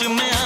इश्क़ में